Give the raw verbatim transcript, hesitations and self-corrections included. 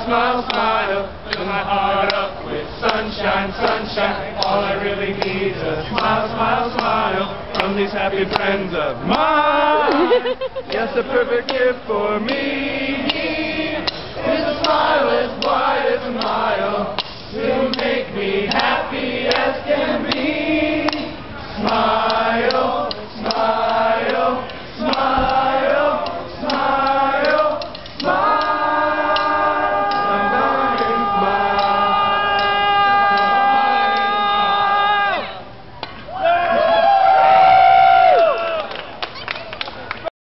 smile, smile, smile, fill my heart up with sunshine, sunshine. All I really need is a smile, smile, smile from these happy friends of mine. Yes, a perfect gift for me is a smile as wide as a mile to make me happy.